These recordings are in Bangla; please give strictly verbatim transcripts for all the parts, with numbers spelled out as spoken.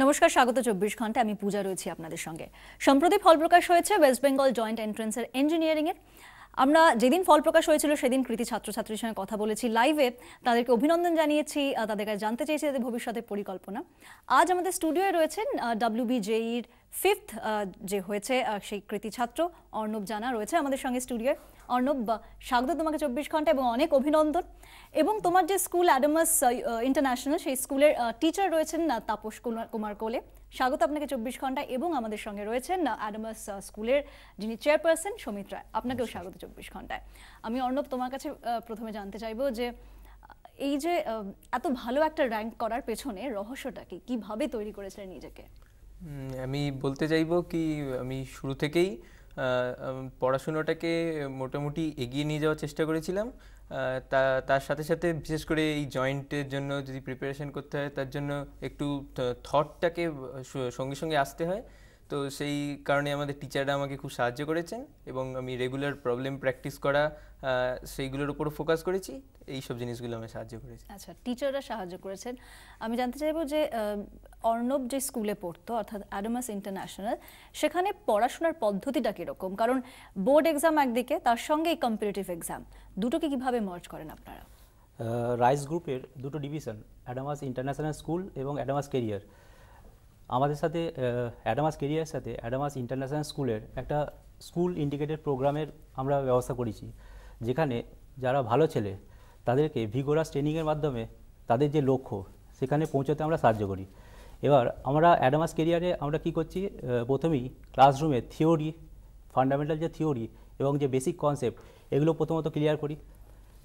नमस्कार स्वागत चौबीस घंटा आमी पूजा रही हूँ आपनादेर संगे। सम्प्रति फल प्रकाश होयेछे वेस्ट बेंगल जॉइंट एंट्रेंसर इंजिनियरिंग एर। আমরা যেদিন ফল প্রকাশ হয়েছিল সেদিন কৃতি ছাত্রছাত্রীর সঙ্গে কথা বলেছি লাইভে, তাদেরকে অভিনন্দন জানিয়েছি, তাদের কাছে জানতে চেয়েছি তাদের ভবিষ্যতের পরিকল্পনা। আজ আমাদের স্টুডিওয়ে রয়েছেন ডব্লিউবি জেইর ফিফথ যে হয়েছে সেই কৃতি ছাত্র অর্ণব জানা রয়েছে আমাদের সঙ্গে স্টুডিওয়ে। অর্ণব, স্বাগত তোমাকে চব্বিশ ঘন্টা এবং অনেক অভিনন্দন। এবং তোমার যে স্কুল অ্যাডামাস ইন্টারন্যাশনাল সেই স্কুলের টিচার রয়েছেন তাপস কুমার কোলে, স্বাগত আপনাকে চব্বিশ ঘন্টা। এবং আমাদের সঙ্গে রয়েছেন অ্যাডামাস স্কুলের যিনি চেয়ারপারসন সমিত রায়, আপনাকেও স্বাগত চব্বিশ ঘন্টায়। আমি অর্ণব তোমার কাছে প্রথমে জানতে চাইবো যে এই যে এত ভালো একটা র্যাঙ্ক করার পেছনে রহস্যটা কি, কীভাবে তৈরি করেছিলেন নিজেকে? আমি বলতে চাইবো কি আমি শুরু থেকেই পড়াশোনাটাকে মোটামুটি এগিয়ে নিয়ে যাওয়ার চেষ্টা করেছিলাম। তা তার সাথে সাথে বিশেষ করে এই জয়েন্টের জন্য যদি প্রিপারেশন করতে হয় তার জন্য একটু থটটাকে সঙ্গে সঙ্গে আসতে হয়, তো সেই কারণে আমাদের টিচাররা আমাকে খুব সাহায্য করেছেন এবং আমি রেগুলার প্রবলেম প্র্যাকটিস করা সেইগুলোর উপর ফোকাস করেছি, এইসব জিনিসগুলো আমাকে সাহায্য করেছে। আচ্ছা, টিচাররা সাহায্য করেছেন। আমি জানতে চাইবো যে অর্ণব যে স্কুলে পড়তো অর্থাৎ অ্যাডামাস ইন্টারন্যাশনাল, সেখানে পড়াশোনার পদ্ধতিটা কীরকম? কারণ বোর্ড এক্সাম একদিকে, তার সঙ্গে এই কম্পিটিটিভ এক্সাম, দুটোকে কীভাবে মার্জ করেন আপনারা? রাইস গ্রুপের দুটো ডিভিশন অ্যাডামাস ইন্টারন্যাশনাল স্কুল এবং অ্যাডামাস ক্যারিয়ার, আমাদের সাথে অ্যাডামাস ক্যারিয়ারের সাথে অ্যাডামাস ইন্টারন্যাশনাল স্কুলের একটা স্কুল ইন্টিগ্রেটেড প্রোগ্রামের আমরা ব্যবস্থা করেছি, যেখানে যারা ভালো ছেলে তাদেরকে ভিগোরাস ট্রেনিংয়ের মাধ্যমে তাদের যে লক্ষ্য সেখানে পৌঁছাতে আমরা সাহায্য করি। এবার আমরা অ্যাডামাস ক্যারিয়ারে আমরা কি করছি, প্রথমেই ক্লাসরুমে থিওরি, ফান্ডামেন্টাল যে থিওরি এবং যে বেসিক কনসেপ্ট এগুলো প্রথমত ক্লিয়ার করি।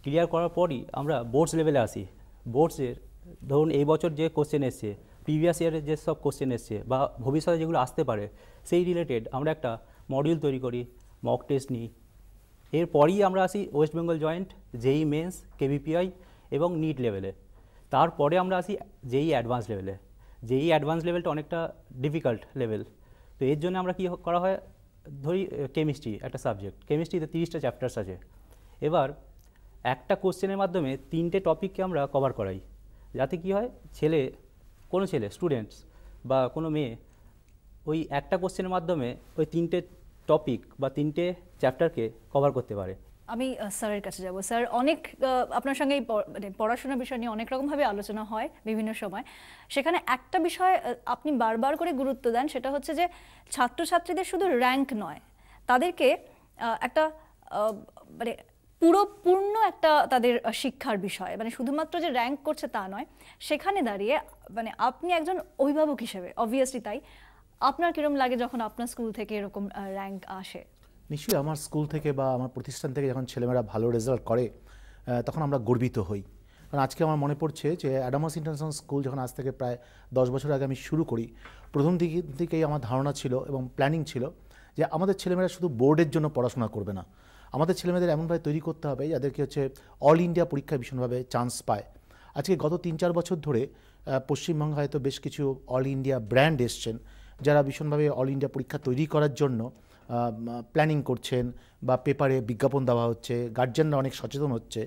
ক্লিয়ার করার পরই আমরা বোর্ডস লেভেলে আসি। বোর্ডসের ধরুন এই বছর যে কোশ্চেন এসছে, প্রিভিয়াস ইয়ারের যেসব কোশ্চেন এসছে বা ভবিষ্যতে যেগুলো আসতে পারে সেই রিলেটেড আমরা একটা মডিউল তৈরি করি, মক টেস্ট নিই। এরপরই আমরা আসি West Bengal joint, JEE men's, KVPY এবং নিট লেভেলে। তারপরে আমরা আসি জেই অ্যাডভান্স লেভেলে। জেই অ্যাডভান্স লেভেলটা অনেকটা ডিফিকাল্ট লেভেল, তো এর জন্য আমরা কী করা হয়, ধরি কেমিস্ট্রি একটা সাবজেক্ট, কেমিস্ট্রিতে তিরিশটা চ্যাপ্টার্স আছে। এবার একটা কোশ্চেনের মাধ্যমে তিনটে টপিককে আমরা কভার করাই, যাতে কি হয় ছেলে কোনো ছেলে স্টুডেন্টস বা কোনো মেয়ে ওই একটা কোশ্চেনের মাধ্যমে ওই তিনটে টপিক বা তিনটে চ্যাপ্টারকে কভার করতে পারে। আমি স্যারের কাছে যাব। স্যার, অনেক আপনার সঙ্গে মানে পড়াশোনা বিষয় নিয়ে অনেক রকমভাবে আলোচনা হয় বিভিন্ন সময়, সেখানে একটা বিষয় আপনি বারবার করে গুরুত্ব দেন, সেটা হচ্ছে যে ছাত্রছাত্রীদের শুধু র্যাঙ্ক নয়, তাদেরকে একটা মানে পুরোপূর্ণ একটা তাদের শিক্ষার বিষয়, মানে শুধুমাত্র যে র্যাঙ্ক করছে তা নয়। সেখানে দাঁড়িয়ে মানে আপনি একজন অভিভাবক হিসেবে অবভিয়াসলি, তাই আপনার কীরকম লাগে যখন আপনার স্কুল থেকে এরকম র্যাঙ্ক আসে? নিশ্চয়ই আমার স্কুল থেকে বা আমার প্রতিষ্ঠান থেকে যখন ছেলেমেয়েরা ভালো রেজাল্ট করে তখন আমরা গর্বিত হই। কারণ আজকে আমার মনে পড়ছে যে অ্যাডামাস ইন্টারন্যাশনাল স্কুল যখন আজ থেকে প্রায় দশ বছর আগে আমি শুরু করি, প্রথম দিক থেকেই আমার ধারণা ছিল এবং প্ল্যানিং ছিল যে আমাদের ছেলেমেয়েরা শুধু বোর্ডের জন্য পড়াশোনা করবে না, আমাদের ছেলেমেয়েদের এমনভাবে তৈরি করতে হবে যাদেরকে হচ্ছে অল ইন্ডিয়া পরীক্ষায় ভীষণভাবে চান্স পায়। আজকে গত তিন চার বছর ধরে পশ্চিমবঙ্গে হয়তো বেশ কিছু অল ইন্ডিয়া ব্র্যান্ড এসছেন, যারা ভীষণভাবে অল ইন্ডিয়া পরীক্ষা তৈরি করার জন্য প্ল্যানিং করছেন বা পেপারে বিজ্ঞাপন দেওয়া হচ্ছে, গার্জিয়ানরা অনেক সচেতন হচ্ছে।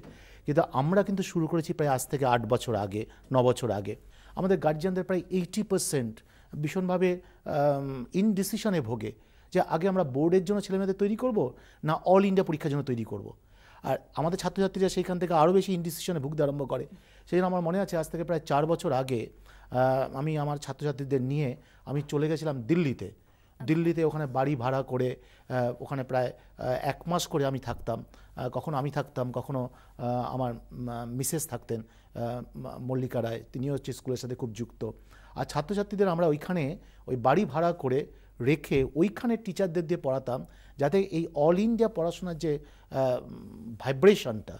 কিন্তু আমরা কিন্তু শুরু করেছি প্রায় আজ থেকে আট বছর আগে, ন বছর আগে। আমাদের গার্জিয়ানদের প্রায় এইটি পার্সেন্ট ভীষণভাবে ইনডিসিশনে ভোগে যে আগে আমরা বোর্ডের জন্য ছেলেমেয়েদের তৈরি করব না অল ইন্ডিয়া পরীক্ষার জন্য তৈরি করব। আর আমাদের ছাত্রছাত্রীরা সেইখান থেকে আরও বেশি ইনডিসিশনে ভুগতে আরম্ভ করে। সেই জন্য আমার মনে আছে আজ থেকে প্রায় চার বছর আগে আমি আমার ছাত্রছাত্রীদের নিয়ে আমি চলে গেছিলাম দিল্লিতে। দিল্লিতে ওখানে বাড়ি ভাড়া করে ওখানে প্রায় এক মাস করে আমি থাকতাম, কখনো আমি থাকতাম, কখনো আমার মিসেস থাকতেন মল্লিকা রায়, তিনিও হচ্ছে স্কুলের সাথে খুব যুক্ত। আর ছাত্রছাত্রীদের আমরা ওইখানে ওই বাড়ি ভাড়া করে রেখে ওইখানে টিচারদের দিয়ে পড়াতাম, যাতে এই অল ইন্ডিয়া পড়াশোনার যে ভাইব্রেশনটা,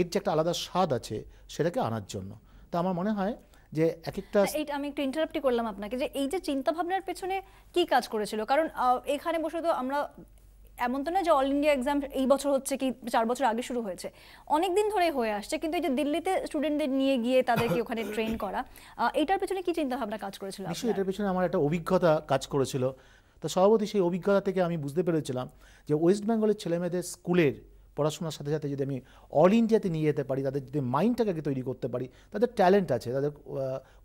এর যে একটা আলাদা স্বাদ আছে সেটাকে আনার জন্য। তা আমার মনে হয় যে এক একটা, এইটা আমি একটু ইন্টারাপ্ট করলাম আপনাকে, যে এই যে চিন্তাভাবনার পেছনে কি কাজ করেছিল? কারণ এখানে বসে তো আমরা এমন তো না যে অল ইন্ডিয়া এক্সাম এই বছর হচ্ছে কি চার বছর আগে শুরু হয়েছে, অনেক দিন ধরে হয়ে আসছে, কিন্তু এই যে দিল্লিতে স্টুডেন্টদের নিয়ে গিয়ে তাদেরকে ওখানে ট্রেন করা, এটার পেছনে কি চিন্তাভাবনা কাজ করেছিল? নিশ্চয়ই এটার পেছনে আমার একটা অভিজ্ঞতা কাজ করেছিল। তো সভাপতি সেই অভিজ্ঞতা থেকে আমি বুঝতে পেরেছিলাম যে ওয়েস্ট বেঙ্গলের ছেলেমেয়েদের স্কুলের পড়াশোনার সাথে সাথে যদি আমি অল ইন্ডিয়াতে নিয়ে যেতে পারি তাদের যদি মাইন্ডটাকে তৈরি করতে পারি তাদের ট্যালেন্ট আছে তাদের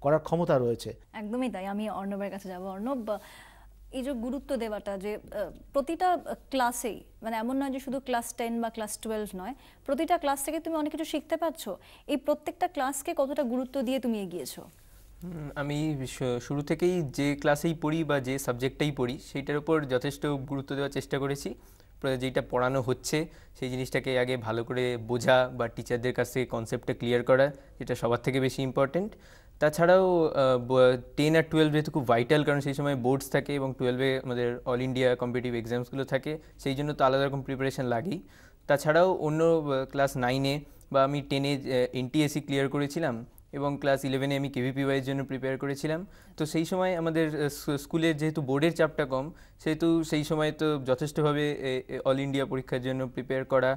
করার ক্ষমতা রয়েছে একদমই তাই আমি অর্ণবের কাছে যাব অর্ণব এই যে গুরুত্ব দেওয়াটা যে প্রতিটা ক্লাসে মানে এমন নয় যে শুধু ক্লাস দশ বা ক্লাস বারো নয় প্রতিটা ক্লাস থেকে তুমি অনেক কিছু শিখতে পাচ্ছো এই প্রত্যেকটা ক্লাসকে কতটা গুরুত্ব দিয়ে তুমি এগিয়েছো আমি শুরু থেকেই যে ক্লাসেই পড়ি বা যে সাবজেক্টেই পড়ি সেটার উপর যথেষ্ট গুরুত্ব দেওয়ার চেষ্টা করেছি যেটা পড়ানো হচ্ছে সেই জিনিসটাকে আগে ভালো করে বোঝা বা টিচারদের কাছ থেকে কনসেপ্টটা ক্লিয়ার করা যেটা সবার থেকে বেশি ইম্পর্টেন্ট তাছাড়াও টেন আর টুয়েলভ যেহেতু খুব ভাইটাল কারণ সেই সময় বোর্ডস থাকে এবং টুয়েলভে আমাদের অল ইন্ডিয়া কম্পিটিটিভ এক্সামসগুলো থাকে সেই জন্য তো আলাদা রকম প্রিপারেশান লাগেই তাছাড়াও অন্য ক্লাস নাইনে বা আমি টেনে এনটিএসি ক্লিয়ার করেছিলাম এবং ক্লাস ইলেভেনে আমি কেভিপিওয়াই এর জন্য প্রিপেয়ার করেছিলাম তো সেই সময় আমাদের স্কুলে যেহেতু বোর্ডের চাপটা কম সেহেতু সেই সময় তো যথেষ্টভাবে অল ইন্ডিয়া পরীক্ষার জন্য প্রিপেয়ার করা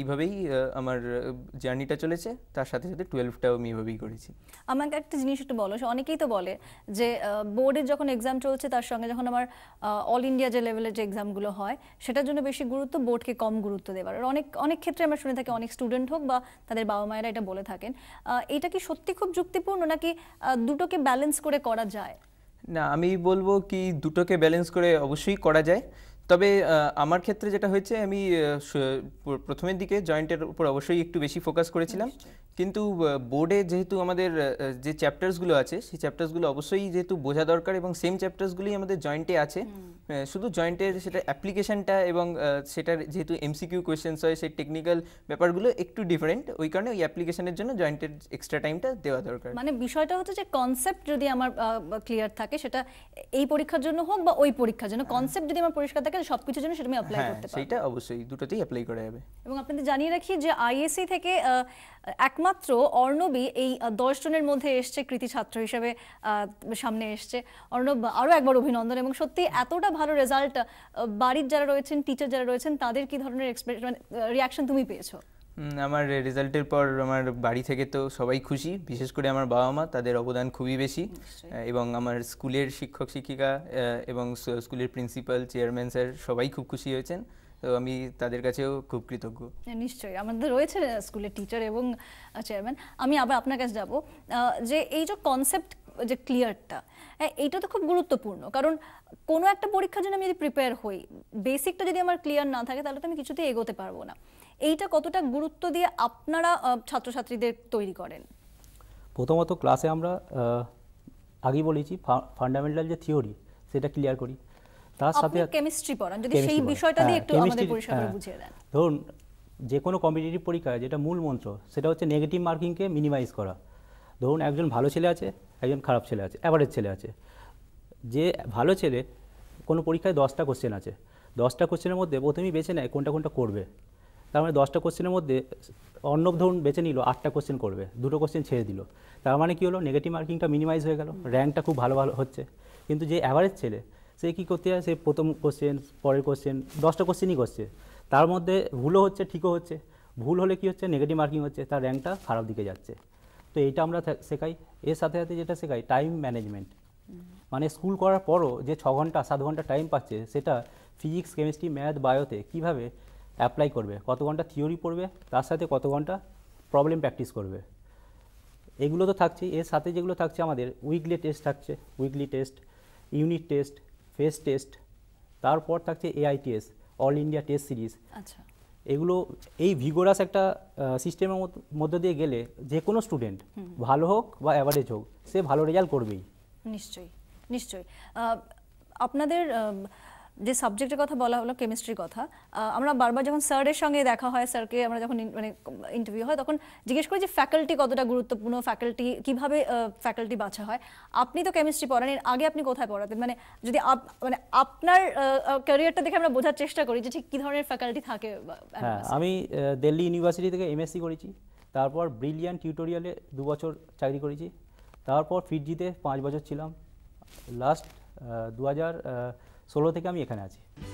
এইভাবেই আমার জার্নিটা চলেছে তার সাথে সাথে টুয়েলভটাও আমি এইভাবেই করেছি আমাকে একটা জিনিস একটু বলো অনেকেই তো বলে যে বোর্ডের যখন এক্সাম চলছে তার সঙ্গে যখন আমার অল ইন্ডিয়া যে লেভেলের যে এক্সামগুলো হয় সেটার জন্য বেশি গুরুত্ব বোর্ডকে কম গুরুত্ব দেওয়ার অনেক অনেক ক্ষেত্রে আমরা শুনে থাকি অনেক স্টুডেন্ট হোক বা তাদের বাবা মায়েরা এটা বলে থাকেন এটা কি সত্যি খুব যুক্তিপূর্ণ নাকি দুটোকে ব্যালেন্স করে করা যায় না আমি বলবো কি দুটোকে ব্যালেন্স করে অবশ্যই করা যায় তবে আমার ক্ষেত্রে যেটা হয়েছে আমি প্রথমের দিকে জয়েন্টের উপর অবশ্যই একটু বেশি ফোকাস করেছিলাম কিন্তু বোর্ডে যেহেতু আমাদের যে চ্যাপ্টারসগুলো আছে সেই চ্যাপ্টারসগুলো অবশ্যই যেহেতু বোঝা দরকার এবং সেম চ্যাপ্টারসগুলোই আমাদের জয়েন্টে আছে শুধু জয়েন্টের সেটা অ্যাপ্লিকেশনটা এবং সেটার যেহেতু এমসিকিউ কোয়েশ্চেন্স হয় সেই টেকনিক্যাল ব্যাপারগুলো একটু ডিফারেন্ট ওই কারণে ওই অ্যাপ্লিকেশনের জন্য জয়েন্টের এক্সট্রা টাইমটা দেওয়া দরকার মানে বিষয়টা হচ্ছে যে কনসেপ্ট যদি আমার ক্লিয়ার থাকে সেটা এই পরীক্ষার জন্য হোক বা ওই পরীক্ষার জন্য কনসেপ্ট যদি আমার পরিষ্কার থাকে সবকিছুর জন্য সেটা আমি অ্যাপ্লাই করতে পারবো সেটা অবশ্যই দুটোতেই অ্যাপ্লাই করা যাবে এবং আপনাদের জানিয়ে রাখি যে আইএসসি থেকে একমাত্র অর্ণবী এই দশ জনের মধ্যে এসছে কৃতি ছাত্র হিসেবে সামনে এসছে অর্ণব আরও একবার অভিনন্দন এবং সত্যি এতটা ভালো রেজাল্ট বাড়ির যারা রয়েছেন টিচার যারা রয়েছেন তাদের কি ধরনের রিয়াকশন তুমি পেয়েছো আমার রেজাল্টের পর আমার বাড়ি থেকে তো সবাই খুশি বিশেষ করে আমার বাবা মা তাদের অবদান খুবই বেশি এবং আমার স্কুলের শিক্ষক শিক্ষিকা এবং স্কুলের প্রিন্সিপাল চেয়ারম্যান স্যার সবাই খুব খুশি হয়েছেন তো আমি তাদের কাছেও খুব কৃতজ্ঞ নিশ্চয়ই আমাদের রয়েছে স্কুলের টিচার এবং চেয়ারম্যান আমি আবার আপনার কাছে যাব যে এই যে কনসেপ্ট যে ক্লিয়ারটা এইটা তো খুব গুরুত্বপূর্ণ কারণ কোনো একটা পরীক্ষার জন্য আমি যদি প্রিপেয়ার হই বেসিকটা যদি আমার ক্লিয়ার না থাকে তাহলে তো আমি কিছুতেই এগোতে পারবো না এইটা কতটা গুরুত্ব দিয়ে আপনারা ছাত্রছাত্রীদের তৈরি করেন প্রথমত ক্লাসে আমরা আগেই বলেছি ফান্ডামেন্টাল যে থিওরি সেটা ক্লিয়ার করি তার সাথে কেমিস্ট্রি পড়ান যদি সেই বিষয়টা দিয়ে একটু আমাদের পরিষ্কার বুঝিয়ে দেন ধরুন যে কোনো কম্পিটিটিভ পরীক্ষা যেটা মূল মন্ত্র সেটা হচ্ছে নেগেটিভ মার্কিংকে মিনিমাইজ করা ধরুন একজন ভালো ছেলে আছে একজন খারাপ ছেলে আছে অ্যাভারেজ ছেলে আছে যে ভালো ছেলে কোনো পরীক্ষায় দশটা কোশ্চেন আছে দশটা কোশ্চেনের মধ্যে প্রথমেই বেছে নেয় কোনটা কোনটা করবে তার মানে দশটা কোশ্চেনের মধ্যে অর্ণব ধরুন বেছে নিল আটটা কোশ্চেন করবে দুটো কোশ্চেন ছেড়ে দিল তার মানে কী হলো নেগেটিভ মার্কিংটা মিনিমাইজ হয়ে গেল র্যাঙ্কটা খুব ভালো ভালো হচ্ছে কিন্তু যে অ্যাভারেজ ছেলে সে কী করতে হয় সে প্রথম কোশ্চেন পরের কোশ্চেন দশটা কোশ্চেনই করছে তার মধ্যে ভুলও হচ্ছে ঠিকও হচ্ছে ভুল হলে কি হচ্ছে নেগেটিভ মার্কিং হচ্ছে তার র্যাঙ্কটা খারাপ দিকে যাচ্ছে তো এইটা আমরা শেখাই এর সাথে সাথে যেটা শেখাই টাইম ম্যানেজমেন্ট মানে স্কুল করার পরও যে ছ ঘন্টা সাত ঘন্টা টাইম পাচ্ছে সেটা ফিজিক্স কেমিস্ট্রি ম্যাথ বায়োতে কীভাবে অ্যাপ্লাই করবে কত ঘন্টা থিওরি পড়বে তার সাথে কত ঘন্টা প্রবলেম প্র্যাকটিস করবে এগুলো তো থাকছে এর সাথে যেগুলো থাকছে আমাদের উইকলি টেস্ট থাকছে weekly test unit test phase test তারপর থাকছে AITS all India test series আচ্ছা এগুলো এই ভিগোরাস একটা সিস্টেমের মধ্যে দিয়ে গেলে যে কোনো স্টুডেন্ট ভালো হোক বা অ্যাভারেজ হোক সে ভালো রেজাল্ট করবেই নিশ্চয়ই নিশ্চয়ই আপনাদের যে সাবজেক্টের কথা বলা হলো কেমিস্ট্রির কথা আমরা বারবার যখন স্যারের সঙ্গে দেখা হয় স্যারকে আমরা যখন মানে ইন্টারভিউ হয় তখন জিজ্ঞেস করি যে ফ্যাকাল্টি কতটা গুরুত্বপূর্ণ ফ্যাকাল্টি কীভাবে ফ্যাকাল্টি বাছা হয় আপনি তো কেমিস্ট্রি পড়ান এর আগে আপনি কোথায় পড়াতেন মানে যদি মানে আপনার ক্যারিয়ারটা দেখে আমরা বোঝার চেষ্টা করি যে ঠিক কী ধরনের ফ্যাকাল্টি থাকে আমি দিল্লি ইউনিভার্সিটি থেকে এমএসসি করেছি তারপর ব্রিলিয়ান্ট টিউটোরিয়ালে দু বছর চাকরি করেছি তারপর ফিটজিতে পাঁচ বছর ছিলাম লাস্ট দু হাজার ষোলো থেকে আমি এখানে আছি।